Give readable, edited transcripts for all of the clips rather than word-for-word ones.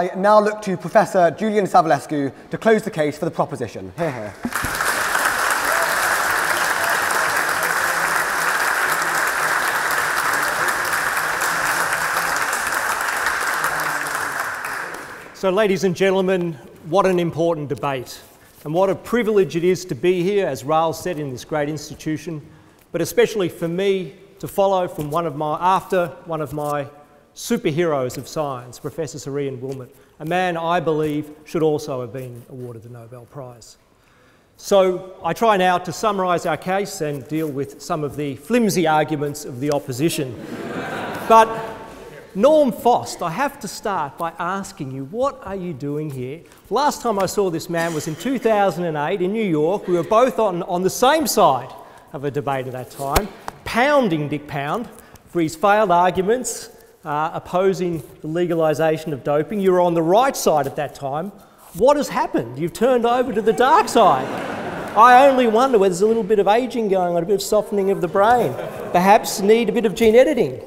I now look to Professor Julian Savulescu to close the case for the proposition. Hear, hear. So, ladies and gentlemen, what an important debate. And what a privilege it is to be here, as Raoul said, in this great institution, but especially for me to follow from one of my superheroes of science, Professor Sir Ian Wilmut, a man I believe should also have been awarded the Nobel Prize. So I try now to summarise our case and deal with some of the flimsy arguments of the opposition. But Norm Fost, I have to start by asking you, what are you doing here? Last time I saw this man was in 2008 in New York. We were both on the same side of a debate at that time, pounding Dick Pound for his failed arguments opposing the legalisation of doping. You were on the right side at that time. What has happened? You've turned over to the dark side. I only wonder whether there's a little bit of ageing going on, a bit of softening of the brain. Perhaps need a bit of gene editing.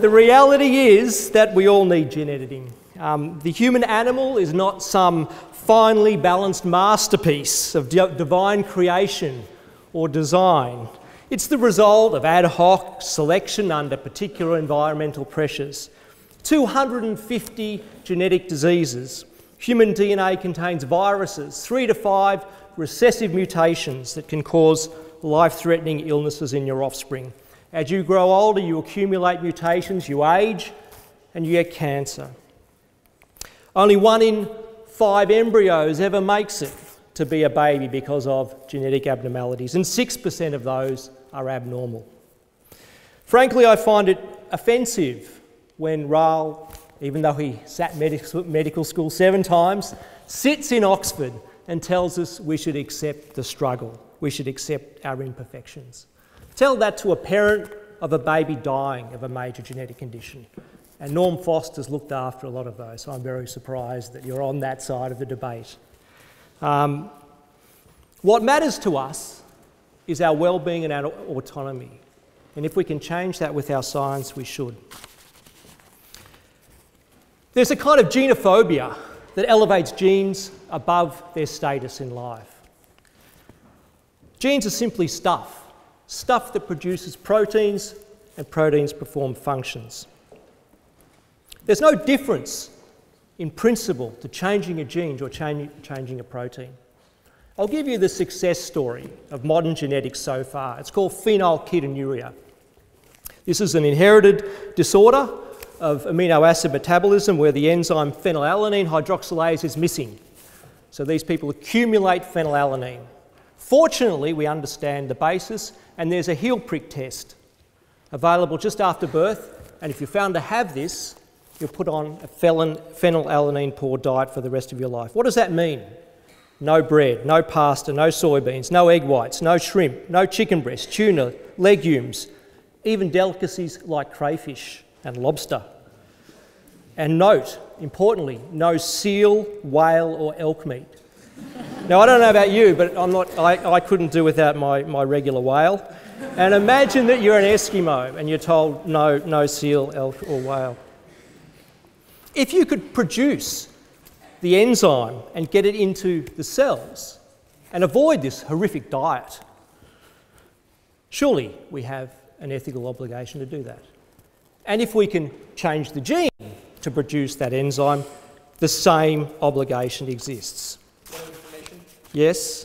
The reality is that we all need gene editing. The human animal is not some finely balanced masterpiece of divine creation or design. It's the result of ad hoc selection under particular environmental pressures. 250 genetic diseases. Human DNA contains viruses, 3 to 5 recessive mutations that can cause life-threatening illnesses in your offspring. As you grow older, you accumulate mutations, you age, and you get cancer. Only 1 in 5 embryos ever makes it to be a baby because of genetic abnormalities, and 6% of those are abnormal. Frankly, I find it offensive when Raoul, even though he sat medical school 7 times, sits in Oxford and tells us we should accept the struggle, we should accept our imperfections. Tell that to a parent of a baby dying of a major genetic condition. And Norm Fost has looked after a lot of those, so I'm very surprised that you're on that side of the debate. What matters to us is our well-being and our autonomy. And if we can change that with our science, we should. There's a kind of genophobia that elevates genes above their status in life. Genes are simply stuff. Stuff that produces proteins, and proteins perform functions. There's no difference in principle to changing a gene or changing a protein. I'll give you the success story of modern genetics so far. It's called phenylketonuria. This is an inherited disorder of amino acid metabolism where the enzyme phenylalanine hydroxylase is missing. So these people accumulate phenylalanine. Fortunately, we understand the basis, and there's a heel prick test available just after birth, and if you're found to have this, you're put on a phenylalanine poor diet for the rest of your life. What does that mean? No bread, no pasta, no soybeans, no egg whites, no shrimp, no chicken breast, tuna, legumes, even delicacies like crayfish and lobster. And note, importantly, no seal, whale or elk meat. Now, I don't know about you, but I couldn't do without my regular whale. And imagine that you're an Eskimo and you're told no seal, elk or whale. If you could produce the enzyme and get it into the cells and avoid this horrific diet, surely we have an ethical obligation to do that. And if we can change the gene to produce that enzyme, the same obligation exists. Yes?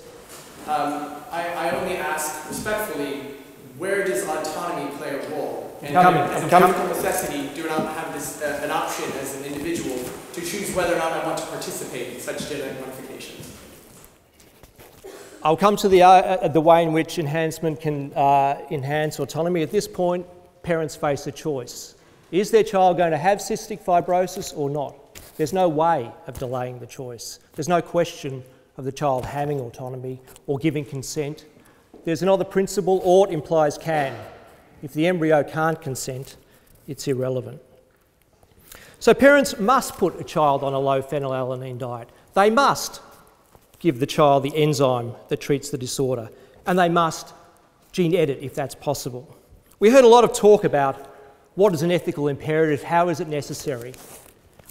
I only ask respectfully, where does autonomy play a role? And as a practical necessity, do not have this, an option as an individual to choose whether or not I want to participate in such genetic modifications? I'll come to the way in which enhancement can enhance autonomy. At this point, parents face a choice. Is their child going to have cystic fibrosis or not? There's no way of delaying the choice. There's no question of the child having autonomy or giving consent. There's another principle, ought implies can. If the embryo can't consent, it's irrelevant. So parents must put a child on a low phenylalanine diet. They must give the child the enzyme that treats the disorder, and they must gene edit if that's possible. We heard a lot of talk about what is an ethical imperative, how is it necessary?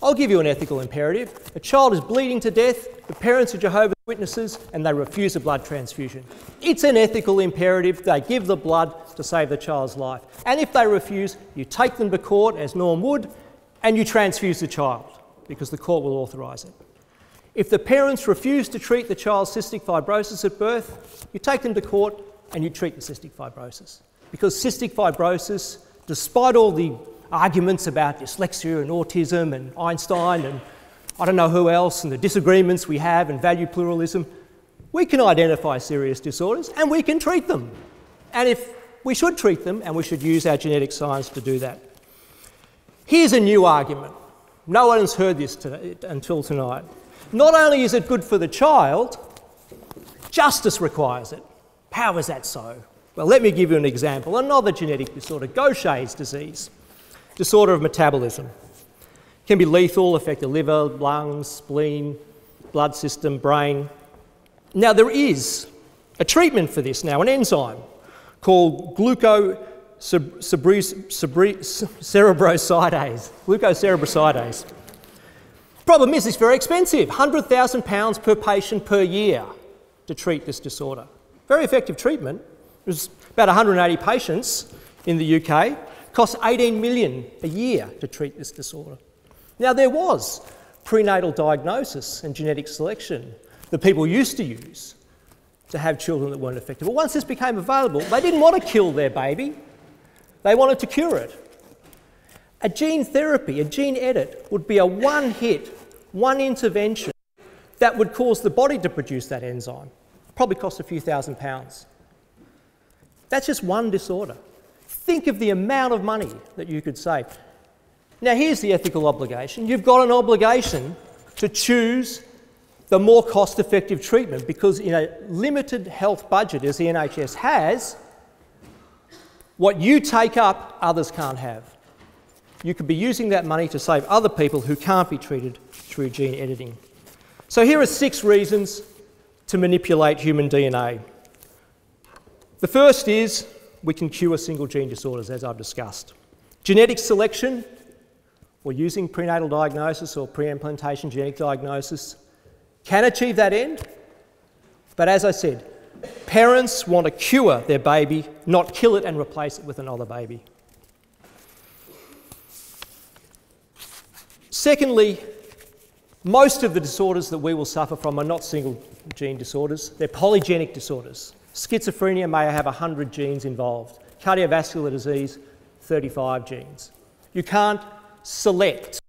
I'll give you an ethical imperative. A child is bleeding to death, the parents are Jehovah's Witnesses, and they refuse a blood transfusion. It's an ethical imperative. They give the blood to save the child's life. And if they refuse, you take them to court, as Norm would, and you transfuse the child, because the court will authorise it. If the parents refuse to treat the child's cystic fibrosis at birth, you take them to court and you treat the cystic fibrosis. Because cystic fibrosis, despite all the arguments about dyslexia and autism and Einstein and I don't know who else and the disagreements we have and value pluralism, we can identify serious disorders and we can treat them. And if we should treat them, and we should use our genetic science to do that. Here's a new argument. No one has heard this until tonight. Not only is it good for the child, justice requires it. How is that so? Well, let me give you an example. Another genetic disorder, Gaucher's disease, disorder of metabolism. It can be lethal, affect the liver, lungs, spleen, blood system, brain. Now, there is a treatment for this now, an enzyme called glucocerebrosidase. Problem is, it's very expensive, £100,000 per patient per year to treat this disorder. Very effective treatment. There's about 180 patients in the UK. It costs 18 million a year to treat this disorder. Now, there was prenatal diagnosis and genetic selection that people used to use to have children that weren't affected. But once this became available, they didn't want to kill their baby. They wanted to cure it. A gene therapy, a gene edit, would be a one-hit, one intervention that would cause the body to produce that enzyme. Probably cost a few £1000s. That's just one disorder. Think of the amount of money that you could save. Now, here's the ethical obligation. You've got an obligation to choose the more cost-effective treatment because in a limited health budget, as the NHS has, what you take up, others can't have. You could be using that money to save other people who can't be treated through gene editing. So here are 6 reasons to manipulate human DNA. The first is we can cure single gene disorders, as I've discussed. Genetic selection, or using prenatal diagnosis or preimplantation genetic diagnosis, can achieve that end. But as I said, parents want to cure their baby, not kill it and replace it with another baby. Secondly, most of the disorders that we will suffer from are not single gene disorders, they're polygenic disorders. Schizophrenia may have 100 genes involved. Cardiovascular disease, 35 genes. You can't select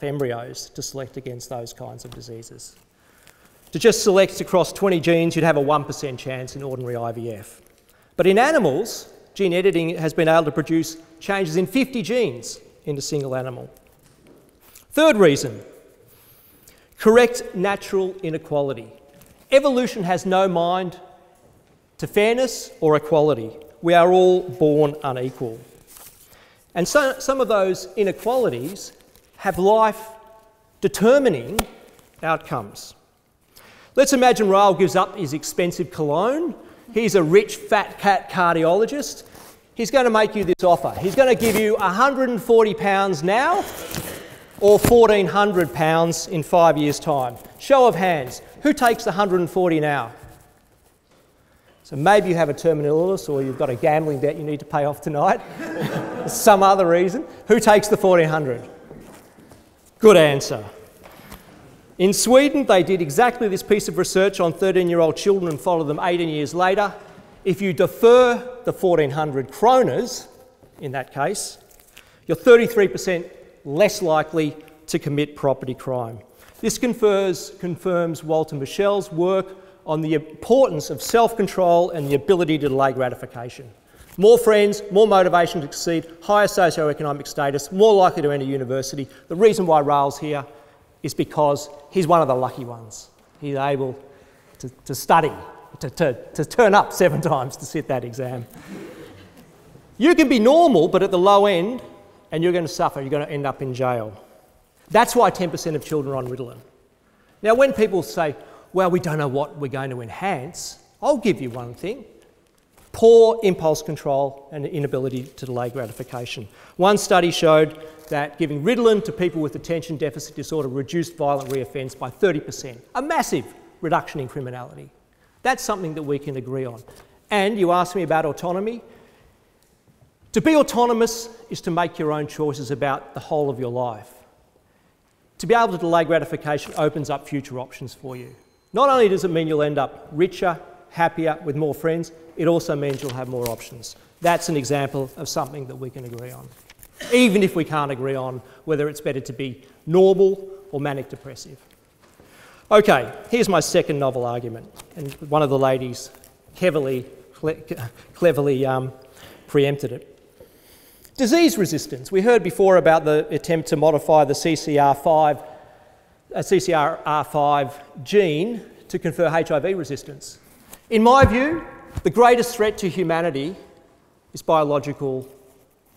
embryos to select against those kinds of diseases. To just select across 20 genes, you'd have a 1% chance in ordinary IVF. But in animals, gene editing has been able to produce changes in 50 genes in a single animal. Third reason, correct natural inequality. Evolution has no mind to fairness or equality. We are all born unequal. And so, some of those inequalities have life determining outcomes. Let's imagine Raoul gives up his expensive cologne. He's a rich fat cat cardiologist. He's going to make you this offer. He's going to give you £140 now or £1,400 in 5 years' time. Show of hands. Who takes the 140 now? So maybe you have a terminal illness or you've got a gambling debt you need to pay off tonight. Some other reason. Who takes the 1,400? Good answer. In Sweden, they did exactly this piece of research on 13-year-old children and followed them 18 years later. If you defer the 1,400 kronas, in that case, you're 33% less likely to commit property crime. This confirms Walter Michel's work on the importance of self-control and the ability to delay gratification. More friends, more motivation to succeed, higher socioeconomic status, more likely to enter university. The reason why Raoul's here is because he's one of the lucky ones. He's able to study. To turn up 7 times to sit that exam. You can be normal, but at the low end, and you're going to suffer. You're going to end up in jail. That's why 10% of children are on Ritalin. Now, when people say, well, we don't know what we're going to enhance, I'll give you one thing. Poor impulse control and inability to delay gratification. One study showed that giving Ritalin to people with attention deficit disorder reduced violent reoffence by 30%, a massive reduction in criminality. That's something that we can agree on. And you asked me about autonomy. To be autonomous is to make your own choices about the whole of your life. To be able to delay gratification opens up future options for you. Not only does it mean you'll end up richer, happier, with more friends, it also means you'll have more options. That's an example of something that we can agree on, even if we can't agree on whether it's better to be normal or manic depressive. Okay, here's my second novel argument, and one of the ladies cleverly preempted it. Disease resistance. We heard before about the attempt to modify the CCR5 gene to confer HIV resistance. In my view, the greatest threat to humanity is the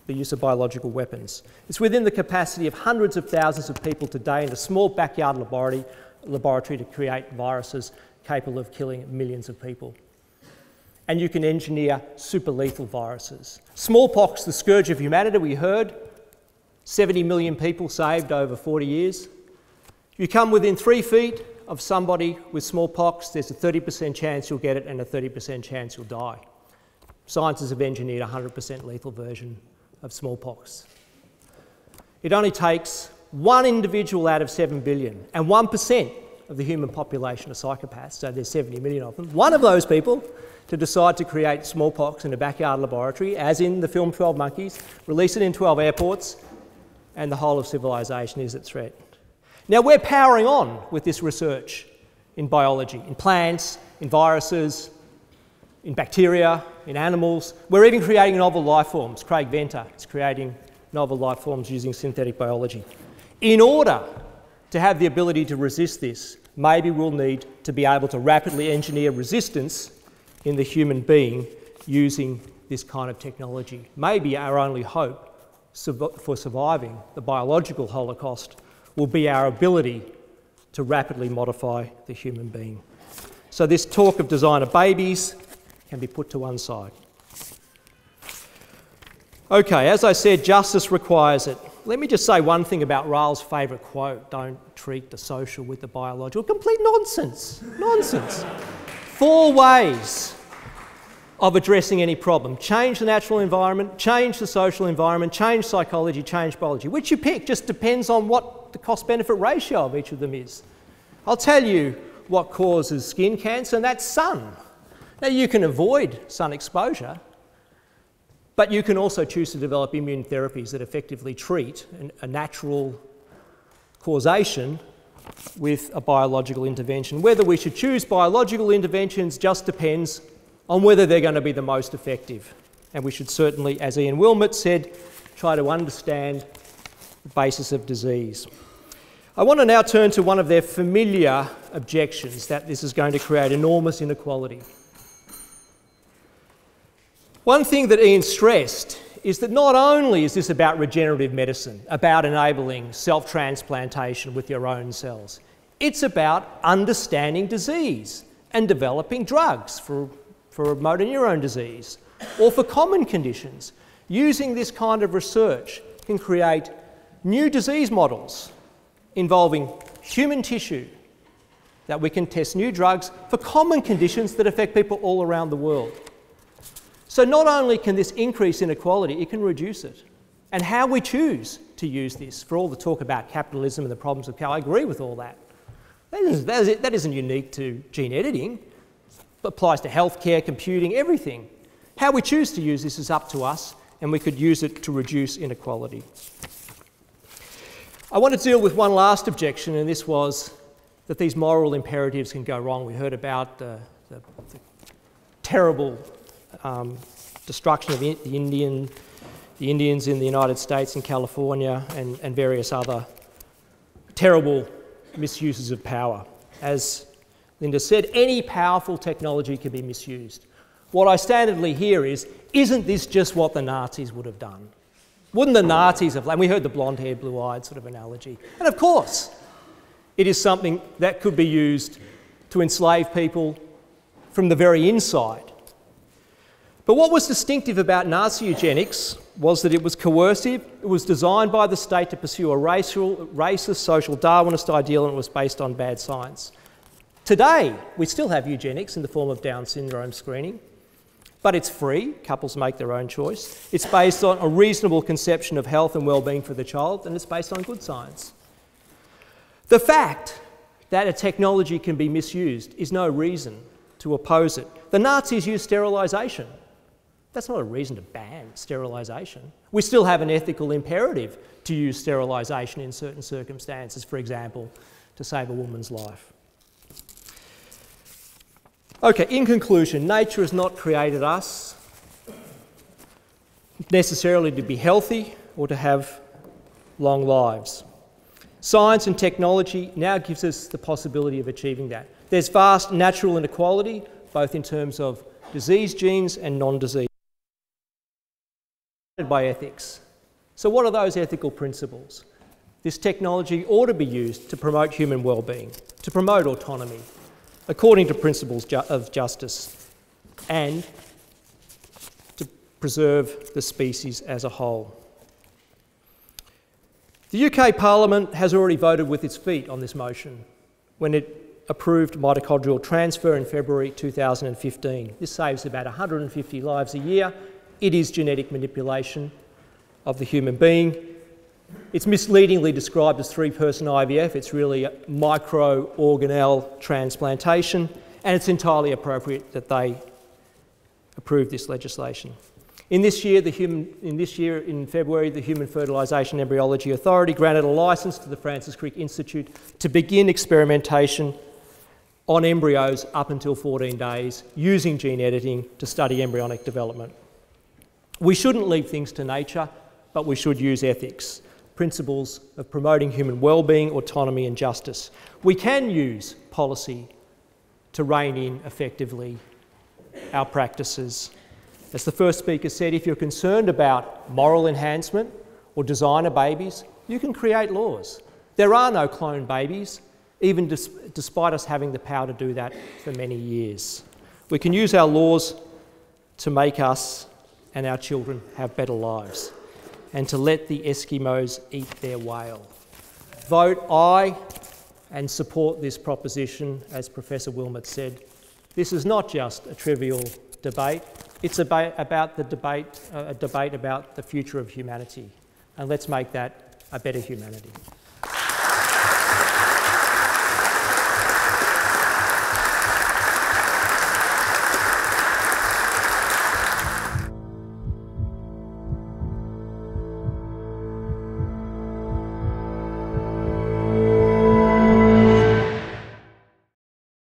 use of biological weapons. It's within the capacity of hundreds of thousands of people today in a small backyard laboratory to create viruses capable of killing millions of people. And you can engineer super lethal viruses. Smallpox, the scourge of humanity, we heard, 70 million people saved over 40 years. You come within 3 feet of somebody with smallpox, there's a 30% chance you'll get it and a 30% chance you'll die. Scientists have engineered a 100% lethal version of smallpox. It only takes one individual out of 7 billion, and 1% of the human population are psychopaths, so there's 70 million of them. One of those people to decide to create smallpox in a backyard laboratory, as in the film 12 Monkeys, release it in 12 airports, and the whole of civilization is at threat. Now we're powering on with this research in biology, in plants, in viruses, in bacteria, in animals. We're even creating novel life forms. Craig Venter is creating novel life forms using synthetic biology. In order to have the ability to resist this, maybe we'll need to be able to rapidly engineer resistance in the human being using this kind of technology. Maybe our only hope for surviving the biological holocaust will be our ability to rapidly modify the human being. So this talk of designer babies can be put to one side. Okay, as I said, justice requires it. Let me just say one thing about Raoul's favourite quote, don't treat the social with the biological. Complete nonsense, nonsense. 4 ways of addressing any problem. Change the natural environment, change the social environment, change psychology, change biology. Which you pick just depends on what the cost-benefit ratio of each of them is. I'll tell you what causes skin cancer, and that's sun. Now you can avoid sun exposure, but you can also choose to develop immune therapies that effectively treat a natural causation with a biological intervention. Whether we should choose biological interventions just depends on whether they're going to be the most effective. And we should certainly, as Ian Wilmut said, try to understand the basis of disease. I want to now turn to one of their familiar objections, that this is going to create enormous inequality. One thing that Ian stressed is that not only is this about regenerative medicine, about enabling self-transplantation with your own cells, it's about understanding disease and developing drugs for motor neurone disease or for common conditions. Using this kind of research can create new disease models involving human tissue that we can test new drugs for common conditions that affect people all around the world. So not only can this increase inequality, it can reduce it. And how we choose to use this, for all the talk about capitalism and the problems of I agree with all that. That isn't unique to gene editing. It applies to healthcare, computing, everything. How we choose to use this is up to us, and we could use it to reduce inequality. I want to deal with one last objection, and this was that these moral imperatives can go wrong. We heard about the terrible destruction of the Indians in the United States and California and various other terrible misuses of power. As Linda said, any powerful technology can be misused. What I standardly hear is, isn't this just what the Nazis would have done? Wouldn't the Nazis have... And we heard the blonde-haired, blue-eyed sort of analogy. And of course, it is something that could be used to enslave people from the very inside. But what was distinctive about Nazi eugenics was that it was coercive, it was designed by the state to pursue a racist, social Darwinist ideal, and it was based on bad science. Today, we still have eugenics in the form of Down syndrome screening, but it's free, couples make their own choice. It's based on a reasonable conception of health and well-being for the child, and it's based on good science. The fact that a technology can be misused is no reason to oppose it. The Nazis used sterilisation. That's not a reason to ban sterilisation. We still have an ethical imperative to use sterilisation in certain circumstances, for example, to save a woman's life. Okay, in conclusion, nature has not created us necessarily to be healthy or to have long lives. Science and technology now gives us the possibility of achieving that. There's vast natural inequality, both in terms of disease genes and non-disease, by ethics. So what are those ethical principles? This technology ought to be used to promote human well-being, to promote autonomy, according to principles of justice, and to preserve the species as a whole. The UK Parliament has already voted with its feet on this motion when it approved mitochondrial transfer in February 2015. This saves about 150 lives a year. It is genetic manipulation of the human being. It's misleadingly described as three-person IVF. It's really a micro-organelle transplantation, and it's entirely appropriate that they approve this legislation. In February, the Human Fertilisation and Embryology Authority granted a licence to the Francis Crick Institute to begin experimentation on embryos up until 14 days using gene editing to study embryonic development. We shouldn't leave things to nature, but we should use ethics, principles of promoting human well-being, autonomy and justice. We can use policy to rein in effectively our practices. As the first speaker said, if you're concerned about moral enhancement or designer babies, you can create laws. There are no clone babies, even despite us having the power to do that for many years. We can use our laws to make us and our children have better lives, and to let the Eskimos eat their whale. Vote aye and support this proposition, as Professor Wilmut said. This is not just a trivial debate, it's a debate about the future of humanity, and let's make that a better humanity.